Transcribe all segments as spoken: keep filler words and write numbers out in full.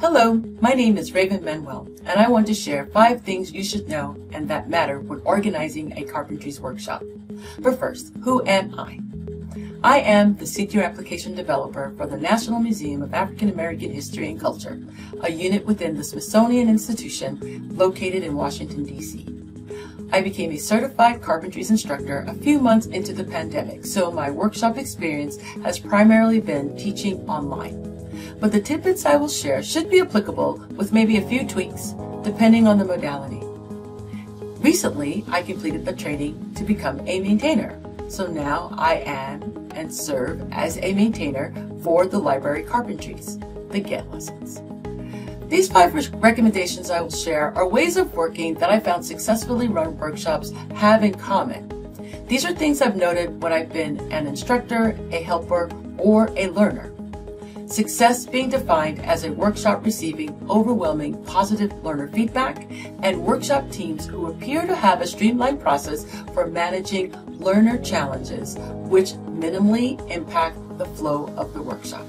Hello, my name is Rayvn Manuel, and I want to share five things you should know and that matter when organizing a Carpentries workshop. But first, who am I? I am the Senior Application Developer for the National Museum of African American History and Culture, a unit within the Smithsonian Institution located in Washington, D C I became a certified Carpentries instructor a few months into the pandemic, so my workshop experience has primarily been teaching online. But the tidbits I will share should be applicable with maybe a few tweaks, depending on the modality. Recently, I completed the training to become a maintainer, so now I am and serve as a maintainer for the Library Carpentries, the Get Lessons. These five recommendations I will share are ways of working that I found successfully run workshops have in common. These are things I've noted when I've been an instructor, a helper, or a learner. Success being defined as a workshop receiving overwhelming positive learner feedback and workshop teams who appear to have a streamlined process for managing learner challenges, which minimally impact the flow of the workshop.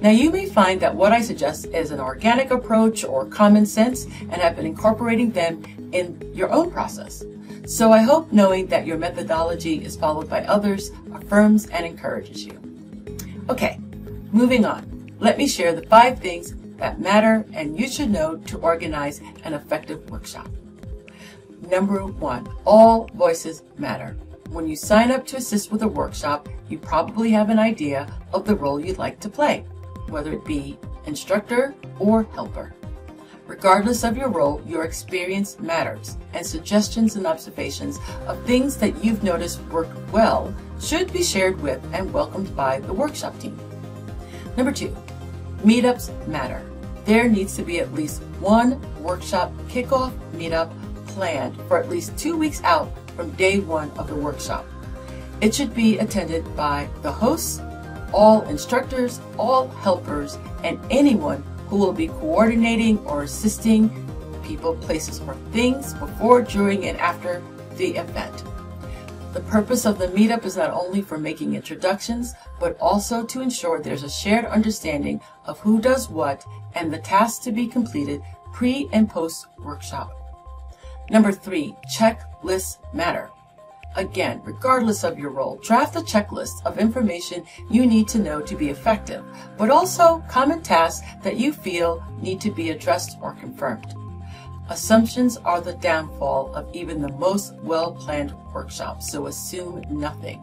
Now, you may find that what I suggest is an organic approach or common sense and have been incorporating them in your own process. So I hope knowing that your methodology is followed by others affirms and encourages you. Okay. Moving on, let me share the five things that matter and you should know to organize an effective workshop. Number one, all voices matter. When you sign up to assist with a workshop, you probably have an idea of the role you'd like to play, whether it be instructor or helper. Regardless of your role, your experience matters, and suggestions and observations of things that you've noticed work well should be shared with and welcomed by the workshop team. Number two, meetups matter. There needs to be at least one workshop kickoff meetup planned for at least two weeks out from day one of the workshop. It should be attended by the hosts, all instructors, all helpers, and anyone who will be coordinating or assisting people, places, or things before, during, and after the event. The purpose of the meetup is not only for making introductions, but also to ensure there's a shared understanding of who does what and the tasks to be completed pre and post workshop. Number three, checklists matter. Again, regardless of your role, draft a checklist of information you need to know to be effective, but also common tasks that you feel need to be addressed or confirmed. Assumptions are the downfall of even the most well-planned workshops, so assume nothing.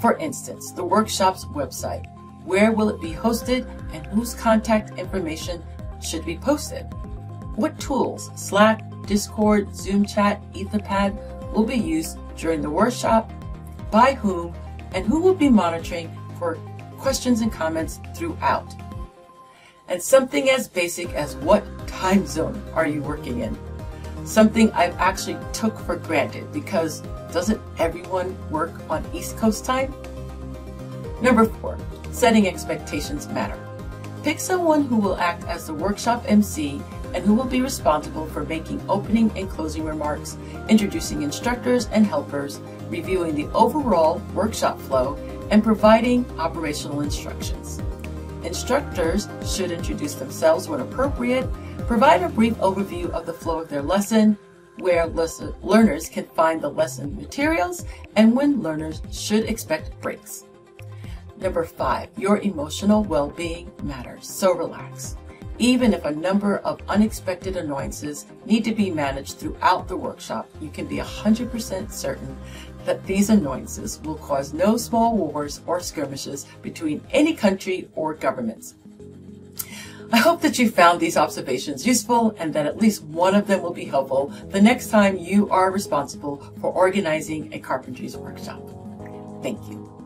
For instance, the workshop's website. Where will it be hosted and whose contact information should be posted? What tools, Slack, Discord, Zoom Chat, Etherpad, will be used during the workshop? By whom? And who will be monitoring for questions and comments throughout? And something as basic as what time zone are you working in? Something I've actually took for granted because doesn't everyone work on East Coast time? Number four, setting expectations matter. Pick someone who will act as the workshop M C and who will be responsible for making opening and closing remarks, introducing instructors and helpers, reviewing the overall workshop flow, and providing operational instructions. Instructors should introduce themselves when appropriate, provide a brief overview of the flow of their lesson, where lesson, learners can find the lesson materials, and when learners should expect breaks. Number five, your emotional well-being matters, so relax. Even if a number of unexpected annoyances need to be managed throughout the workshop, you can be one hundred percent certain that these annoyances will cause no small wars or skirmishes between any country or governments. I hope that you found these observations useful and that at least one of them will be helpful the next time you are responsible for organizing a Carpentries workshop. Thank you.